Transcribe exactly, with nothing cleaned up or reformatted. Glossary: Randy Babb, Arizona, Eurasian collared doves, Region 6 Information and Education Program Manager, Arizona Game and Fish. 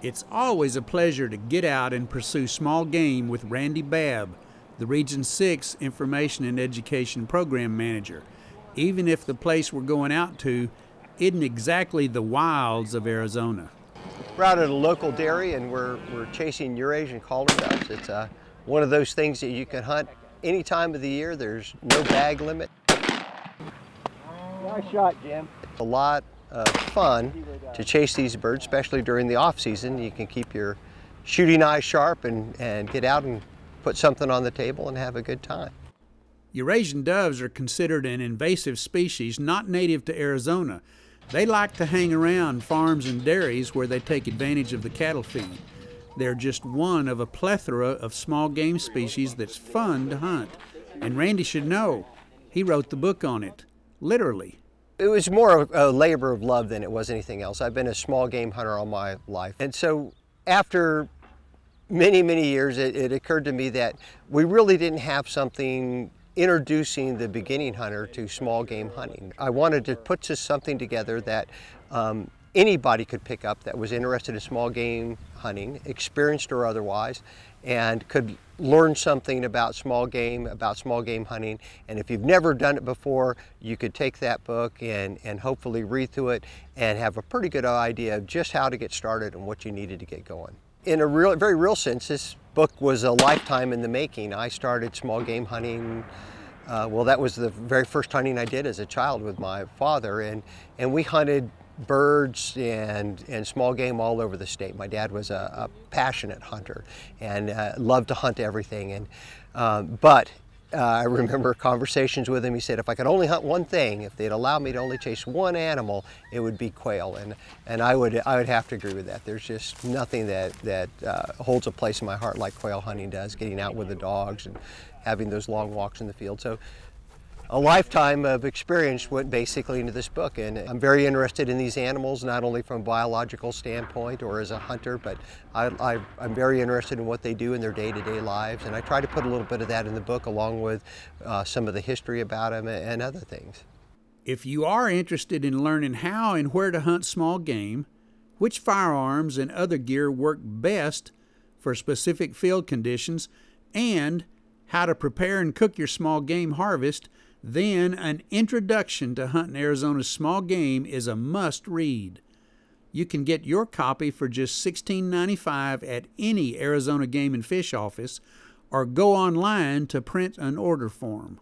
It's always a pleasure to get out and pursue small game with Randy Babb, the Region six Information and Education Program Manager, even if the place we're going out to isn't exactly the wilds of Arizona. We're out at a local dairy and we're, we're chasing Eurasian collared doves. It's uh, one of those things that you can hunt any time of the year. There's no bag limit. Nice shot, Jim. It's a lot of fun to chase these birds, especially during the off season. You can keep your shooting eye sharp and, and get out and put something on the table and have a good time. Eurasian doves are considered an invasive species not native to Arizona. They like to hang around farms and dairies where they take advantage of the cattle feed. They're just one of a plethora of small game species that's fun to hunt. And Randy should know, he wrote the book on it, literally. It was more of a labor of love than it was anything else. I've been a small game hunter all my life. And so after many, many years, it, it occurred to me that we really didn't have something introducing the beginning hunter to small game hunting. I wanted to put just something together that um, anybody could pick up that was interested in small game hunting, experienced or otherwise, and could learn something about small game, about small game hunting. And if you've never done it before, you could take that book and, and hopefully read through it and have a pretty good idea of just how to get started and what you needed to get going. In a real, very real sense, this book was a lifetime in the making. I started small game hunting, uh, well, that was the very first hunting I did as a child with my father, and, and we hunted birds and, and small game all over the state. My dad was a, a passionate hunter and uh, loved to hunt everything, and, um, but uh, I remember conversations with him. He said, if I could only hunt one thing, if they'd allow me to only chase one animal, it would be quail, and, and I would, I would have to agree with that. There's just nothing that, that uh, holds a place in my heart like quail hunting does, getting out with the dogs and having those long walks in the field. So, a lifetime of experience went basically into this book, and I'm very interested in these animals, not only from a biological standpoint or as a hunter, but I, I, I'm very interested in what they do in their day-to-day lives, and I try to put a little bit of that in the book along with uh, some of the history about them and other things. If you are interested in learning how and where to hunt small game, which firearms and other gear work best for specific field conditions, and how to prepare and cook your small game harvest, then an introduction to hunting Arizona's small game is a must-read. You can get your copy for just sixteen ninety-five at any Arizona Game and Fish office, or go online to print an order form.